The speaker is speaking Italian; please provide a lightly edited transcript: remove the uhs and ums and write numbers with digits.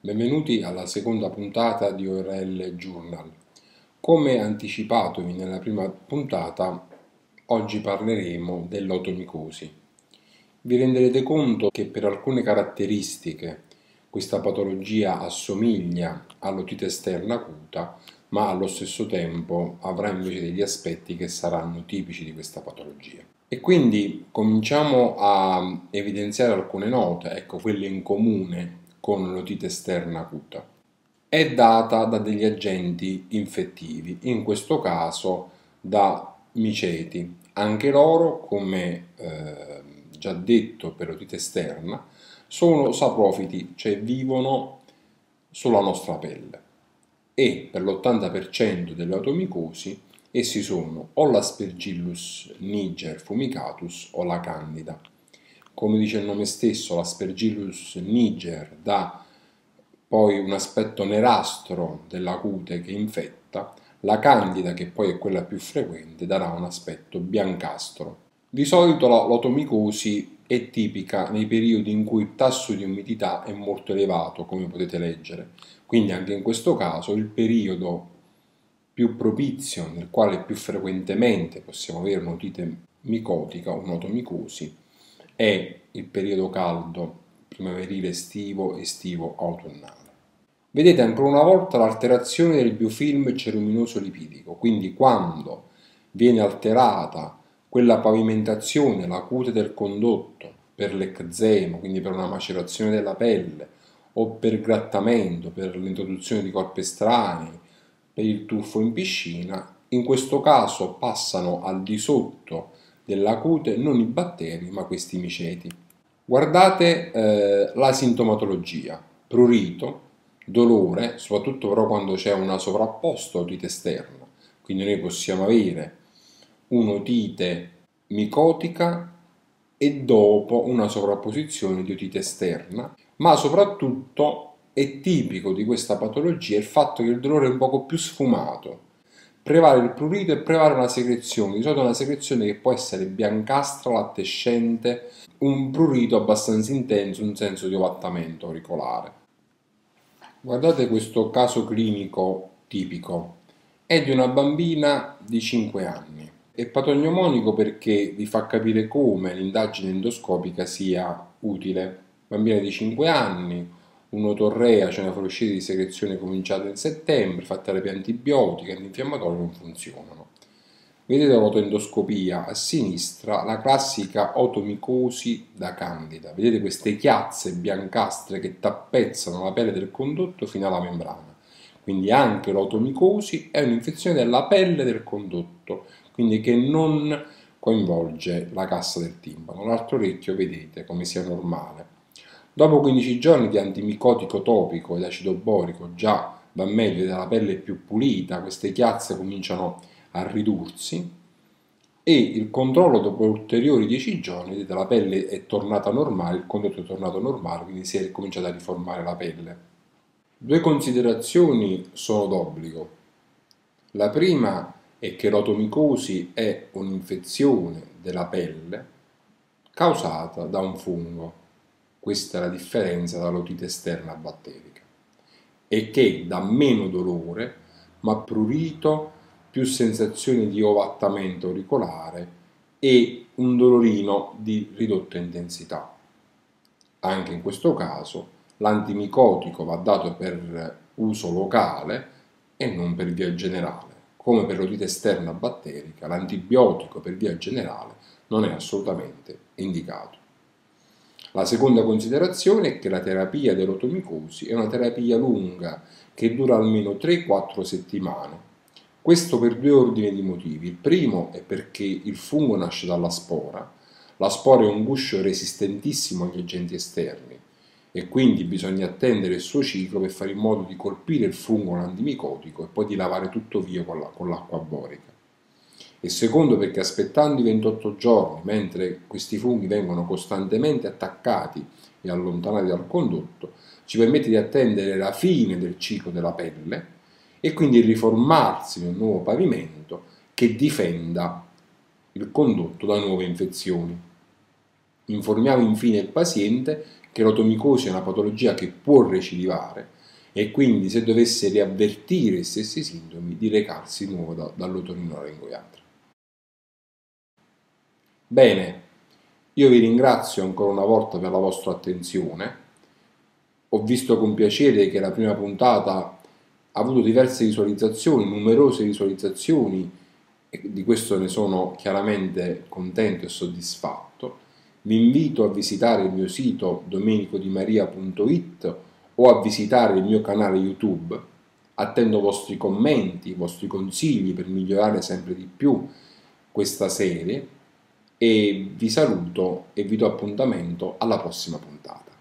Benvenuti alla seconda puntata di ORL Journal. Come anticipatovi nella prima puntata, oggi parleremo dell'otomicosi. Vi renderete conto che per alcune caratteristiche questa patologia assomiglia all'otite esterna acuta, ma allo stesso tempo avrà invece degli aspetti che saranno tipici di questa patologia. E quindi cominciamo a evidenziare alcune note, ecco quelle in comune con l'otite esterna acuta. È data da degli agenti infettivi, in questo caso da miceti. Anche loro, come già detto per l'otite esterna, sono saprofiti, cioè vivono sulla nostra pelle, e per l'80% delle otomicosi essi sono o l'Aspergillus niger fumicatus o la candida. Come dice il nome stesso, l'Aspergillus niger dà poi un aspetto nerastro della cute che infetta, la candida, che poi è quella più frequente, darà un aspetto biancastro. Di solito l'otomicosi è tipica nei periodi in cui il tasso di umidità è molto elevato, come potete leggere, quindi anche in questo caso il periodo più propizio nel quale più frequentemente possiamo avere un'otite micotica o un'otomicosi è il periodo caldo primaverile estivo, estivo autunnale. Vedete ancora una volta l'alterazione del biofilm ceruminoso lipidico, quindi quando viene alterata quella pavimentazione, la cute del condotto per l'eczema, quindi per una macerazione della pelle o per grattamento, per l'introduzione di corpi estranei, per il tuffo in piscina, in questo caso passano al di sotto della cute non i batteri ma questi miceti. Guardate la sintomatologia: prurito, dolore, soprattutto però quando c'è una sovrapposta otite esterna, quindi noi possiamo avere un'otite micotica e dopo una sovrapposizione di otite esterna, ma soprattutto è tipico di questa patologia il fatto che il dolore è un poco più sfumato. Prevale il prurito e prevale una secrezione, di solito una secrezione che può essere biancastra, lattescente, un prurito abbastanza intenso, un senso di ovattamento auricolare. Guardate questo caso clinico tipico, è di una bambina di 5 anni, è patognomonico perché vi fa capire come l'indagine endoscopica sia utile. Bambina di 5 anni, un'otorrea, cioè una fuoriuscita di secrezione cominciata in settembre, fatta terapia antibiotica, antinfiammatoria, non funzionano. Vedete l'otoendoscopia a sinistra, la classica otomicosi da candida. Vedete queste chiazze biancastre che tappezzano la pelle del condotto fino alla membrana. Quindi anche l'otomicosi è un'infezione della pelle del condotto, quindi che non coinvolge la cassa del timpano. L'altro orecchio vedete come sia normale. Dopo 15 giorni di antimicotico topico ed acido borico già va meglio, della pelle più pulita, queste chiazze cominciano a ridursi, e il controllo dopo ulteriori 10 giorni, la pelle è tornata normale, il condotto è tornato normale, quindi si è cominciata a riformare la pelle. Due considerazioni sono d'obbligo. La prima è che l'otomicosi è un'infezione della pelle causata da un fungo. Questa è la differenza dall'otite esterna batterica, e che dà meno dolore, ma prurito, più sensazione di ovattamento auricolare e un dolorino di ridotta intensità. Anche in questo caso l'antimicotico va dato per uso locale e non per via generale. Come per l'otite esterna batterica, l'antibiotico per via generale non è assolutamente indicato. La seconda considerazione è che la terapia dell'otomicosi è una terapia lunga che dura almeno 3-4 settimane. Questo per due ordini di motivi. Il primo è perché il fungo nasce dalla spora. La spora è un guscio resistentissimo agli agenti esterni e quindi bisogna attendere il suo ciclo per fare in modo di colpire il fungo antimicotico e poi di lavare tutto via con l'acqua borica. e secondo perché aspettando i 28 giorni, mentre questi funghi vengono costantemente attaccati e allontanati dal condotto, ci permette di attendere la fine del ciclo della pelle e quindi riformarsi nel nuovo pavimento che difenda il condotto da nuove infezioni. Informiamo infine il paziente che l'otomicosi è una patologia che può recidivare e quindi, se dovesse riavvertire i stessi sintomi, di recarsi di nuovo dall'otorinolaringoiatra. Bene, io vi ringrazio ancora una volta per la vostra attenzione. Ho visto con piacere che la prima puntata ha avuto diverse visualizzazioni, numerose visualizzazioni, e di questo ne sono chiaramente contento e soddisfatto. Vi invito a visitare il mio sito domenicodimaria.it o a visitare il mio canale YouTube. Attendo i vostri commenti, i vostri consigli per migliorare sempre di più questa serie, e vi saluto e vi do appuntamento alla prossima puntata.